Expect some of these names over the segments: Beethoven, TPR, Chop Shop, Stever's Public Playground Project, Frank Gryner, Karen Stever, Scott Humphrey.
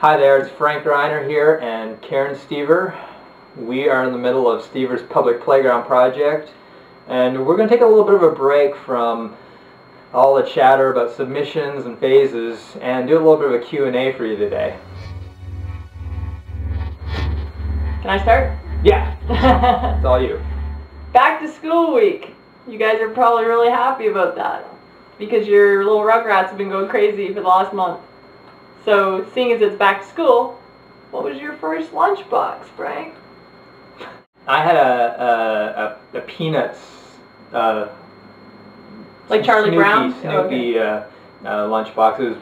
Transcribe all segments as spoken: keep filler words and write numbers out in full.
Hi there, it's Frank Gryner here and Karen Stever. We are in the middle of Stever's Public Playground Project, and we're going to take a little bit of a break from all the chatter about submissions and phases and do a little bit of a Q and A for you today. Can I start? Yeah, it's all you. Back to school week. You guys are probably really happy about that because your little rugrats have been going crazy for the last month. So, seeing as it's back to school, what was your first lunchbox, Frank? I had a a, a, a Peanuts, uh, like Charlie Snoopy, Brown, Snoopy oh, okay. uh, uh, lunchbox. It was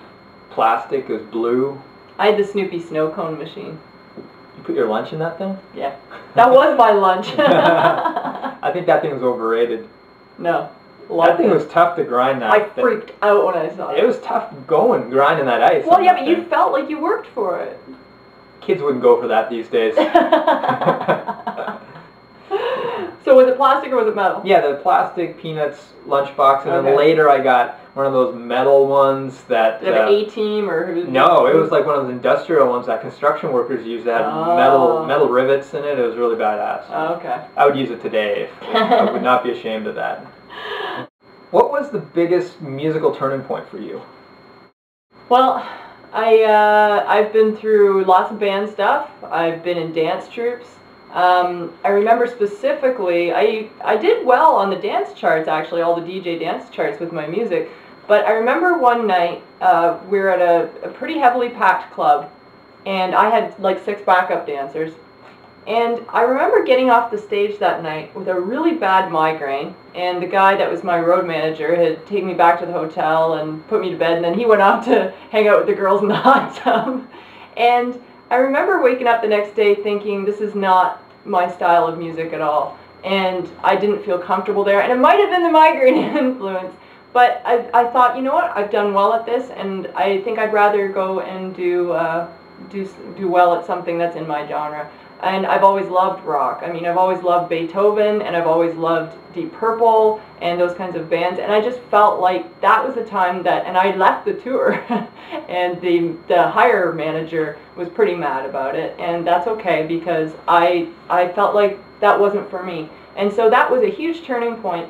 plastic. It was blue. I had the Snoopy snow cone machine. You put your lunch in that thing? Yeah, that was my lunch. I think that thing was overrated. No. That thing was tough to grind that. I freaked out when I saw it. It was tough going, grinding that ice. Well, yeah, but you felt like you worked for it. Kids wouldn't go for that these days. So was it plastic or was it metal? Yeah, the plastic Peanuts lunchbox, and okay. Then later I got one of those metal ones that... Did it have uh, an A-team or... No, it was like one of those industrial ones that construction workers used that had oh. metal, metal rivets in it. It was really badass. Oh, okay. I would use it today. If, I would not be ashamed of that. What was the biggest musical turning point for you? Well, I, uh, I've been through lots of band stuff. I've been in dance troupes. Um, I remember specifically, I, I did well on the dance charts actually, all the D J dance charts with my music. But I remember one night, uh, we were at a, a pretty heavily packed club, and I had like six backup dancers. And I remember getting off the stage that night with a really bad migraine, and the guy that was my road manager had taken me back to the hotel and put me to bed, and then he went off to hang out with the girls in the hot tub. And I remember waking up the next day thinking, this is not my style of music at all, and I didn't feel comfortable there, and it might have been the migraine influence, but I, I thought, you know what, I've done well at this, and I think I'd rather go and do, uh, do, do well at something that's in my genre. And I've always loved rock. I mean, I've always loved Beethoven, and I've always loved Deep Purple and those kinds of bands. And I just felt like that was the time that, and I left the tour, and the the hire manager was pretty mad about it. And that's okay, because I, I felt like that wasn't for me. And so that was a huge turning point.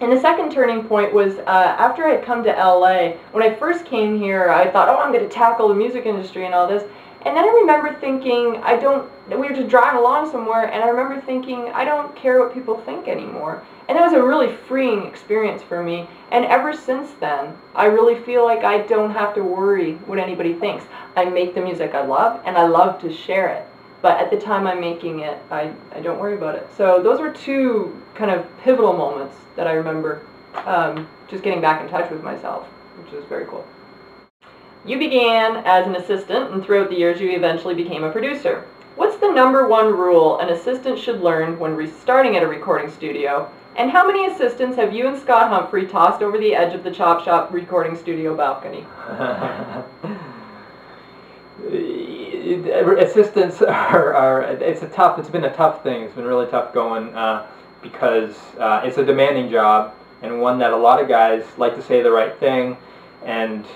And the second turning point was uh, after I had come to L A, when I first came here, I thought, oh, I'm going to tackle the music industry and all this. And then I remember thinking, I don't, we were just driving along somewhere, and I remember thinking, I don't care what people think anymore. And that was a really freeing experience for me. And ever since then, I really feel like I don't have to worry what anybody thinks. I make the music I love, and I love to share it. But at the time I'm making it, I, I don't worry about it. So those were two kind of pivotal moments that I remember um, just getting back in touch with myself, which is very cool. You began as an assistant, and throughout the years you eventually became a producer. What's the number one rule an assistant should learn when restarting at a recording studio? And how many assistants have you and Scott Humphrey tossed over the edge of the Chop Shop recording studio balcony? Assistants are, are it's a tough, it's been a tough thing. It's been really tough going uh, because uh, it's a demanding job, and one that a lot of guys like to say the right thing, and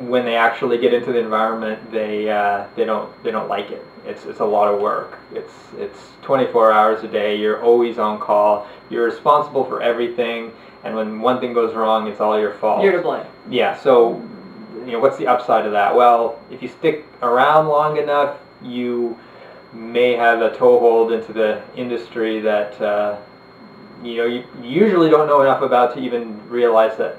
when they actually get into the environment, they uh, they don't they don't like it. It's it's a lot of work. It's it's twenty-four hours a day. You're always on call. You're responsible for everything. And when one thing goes wrong, it's all your fault. You're to blame. Yeah. So, you know, what's the upside of that? Well, if you stick around long enough, you may have a toehold into the industry that uh, you know you usually don't know enough about to even realize that.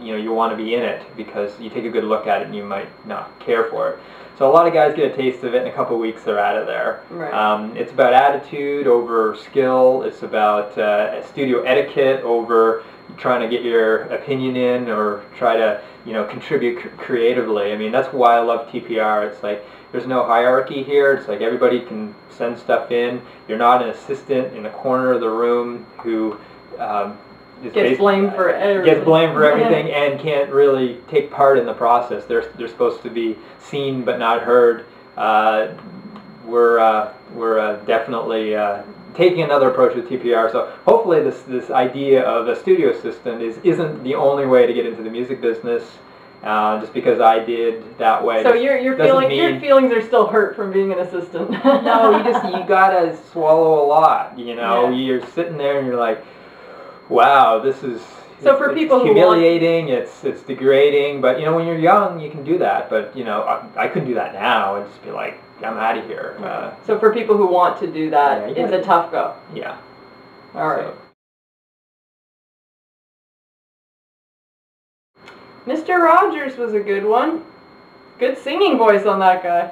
You know, you want to be in it because you take a good look at it and you might not care for it. So a lot of guys get a taste of it, in a couple of weeks they're out of there. Right. Um, it's about attitude over skill. It's about uh, studio etiquette over trying to get your opinion in or try to, you know, contribute cr creatively. I mean, that's why I love T P R. It's like there's no hierarchy here. It's like everybody can send stuff in. You're not an assistant in the corner of the room who... Um, Gets blamed for everything. Gets blamed for everything and can't really take part in the process. They're they're supposed to be seen but not heard. Uh, we're uh, we're uh, definitely uh, taking another approach with T P R. So hopefully this this idea of a studio assistant is isn't the only way to get into the music business. Uh, just because I did that way. So your your feeling mean, your feelings are still hurt from being an assistant. No, you just you gotta swallow a lot. You know, yeah. You're sitting there and you're like, wow, this is. So it's, for people it's humiliating, who want... it's it's degrading. But you know, when you're young, you can do that. But you know, I, I couldn't do that now. I'd just be like, I'm out of here. Okay. Uh, so for people who want to do that, yeah, it's a tough go. Yeah. All right. So. Mister Rogers was a good one. Good singing voice on that guy.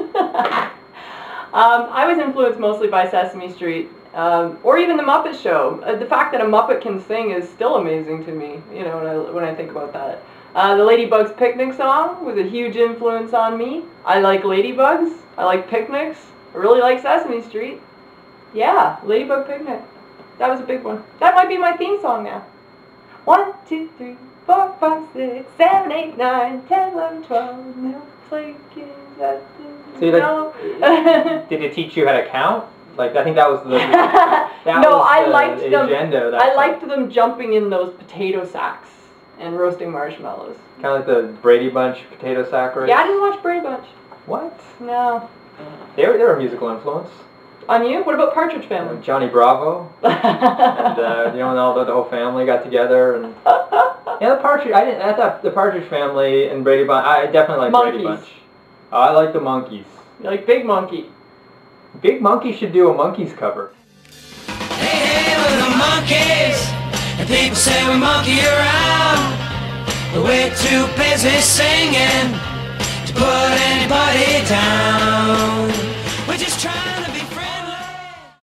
um, I was influenced mostly by Sesame Street, um, or even The Muppet Show. Uh, the fact that a Muppet can sing is still amazing to me, you know, when I, when I think about that. Uh, the Ladybugs Picnic song was a huge influence on me. I like ladybugs. I like picnics. I really like Sesame Street. Yeah, Ladybug Picnic. That was a big one. That might be my theme song now. One, two, three. Four, five, six, seven, eight, nine, ten, eleven, twelve. No, play kids. So you like, did it teach you how to count? Like I think that was the. That no, was I the liked agenda them. That I liked time. Them jumping in those potato sacks and roasting marshmallows. Kind of like the Brady Bunch potato sack race. Yeah, I didn't watch Brady Bunch. What? No. They were they were a musical influence. On you? What about Partridge Family? Uh, Johnny Bravo. and uh, you know, and all the, the whole family got together and. Yeah, the Partridge. I didn't. I thought the Partridge Family and Brady Bunch. I definitely like Brady Bunch. Uh, I like the monkeys. You like Big Monkey. Big Monkey should do a monkeys cover. Hey, hey, we're the monkeys, and people say we monkey around, but we're too busy singing to put anybody down. We're just trying.